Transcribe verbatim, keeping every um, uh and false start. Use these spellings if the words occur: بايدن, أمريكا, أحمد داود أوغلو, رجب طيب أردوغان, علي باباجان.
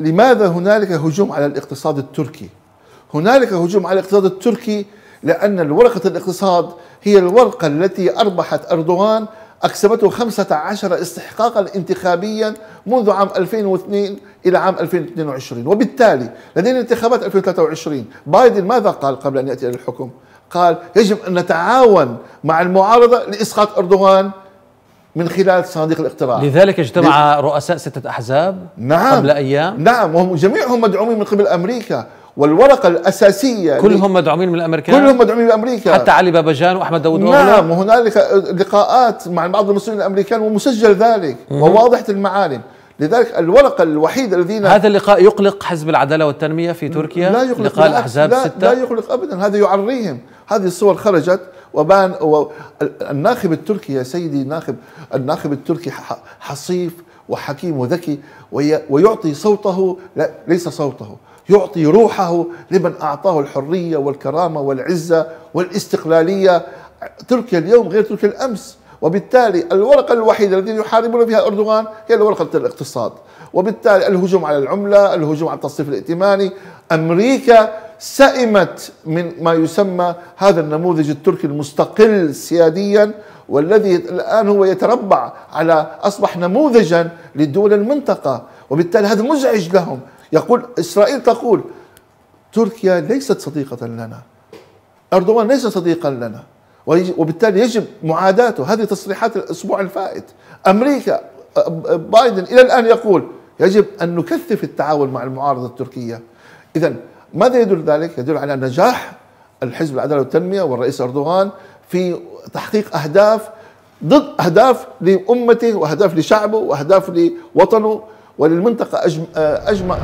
لماذا هنالك هجوم على الاقتصاد التركي؟ هنالك هجوم على الاقتصاد التركي لأن ورقة الاقتصاد هي الورقة التي أربحت أردوغان، أكسبته خمسة عشر استحقاقا انتخابيا منذ عام ألفين واثنين إلى عام ألفين واثنين وعشرين، وبالتالي لدينا انتخابات ألفين وثلاثة وعشرين. بايدن ماذا قال قبل أن يأتي إلى الحكم؟ قال يجب أن نتعاون مع المعارضة لإسقاط أردوغان من خلال صناديق الاقتراع. لذلك اجتمع ل... رؤساء ستة أحزاب نعم قبل أيام، نعم، وهم جميعهم مدعومين من قبل أمريكا، والورقة الأساسية كلهم مدعومين من الأمريكان، كلهم مدعومين من أمريكا، حتى علي باباجان وأحمد داود أوغلو. نعم، وهنالك لقاءات مع بعض المسؤولين الأمريكان ومسجل ذلك وواضحة المعالم. لذلك الورقة الوحيدة الذين هذا اللقاء يقلق حزب العدالة والتنمية في تركيا، لا يقلق، لقاء الأحزاب لا, لا يقلق أبدا، هذا يعريهم. هذه الصور خرجت وبان و... الناخب التركي يا سيدي، ناخب الناخب التركي حصيف وحكيم وذكي، وي... ويعطي صوته لا... ليس صوته، يعطي روحه لمن أعطاه الحرية والكرامة والعزة والاستقلالية. تركيا اليوم غير تركيا الأمس، وبالتالي الورقة الوحيدة التي يحاربون بها أردوغان هي ورقة الاقتصاد، وبالتالي الهجوم على العملة، الهجوم على التصنيف الائتماني. أمريكا سئمت من ما يسمى هذا النموذج التركي المستقل سياديا، والذي الآن هو يتربع على أصبح نموذجا لدول المنطقة، وبالتالي هذا مزعج لهم. يقول إسرائيل تقول تركيا ليست صديقة لنا، أردوغان ليس صديقا لنا، وبالتالي يجب معاداته. هذه تصريحات الأسبوع الفائت. أمريكا بايدن إلى الآن يقول يجب أن نكثف التعاون مع المعارضة التركية. إذا ماذا يدل ذلك؟ يدل على نجاح الحزب العدالة والتنمية والرئيس أردوغان في تحقيق أهداف ضد أهداف لأمته وأهداف لشعبه وأهداف لوطنه وللمنطقة أجمع.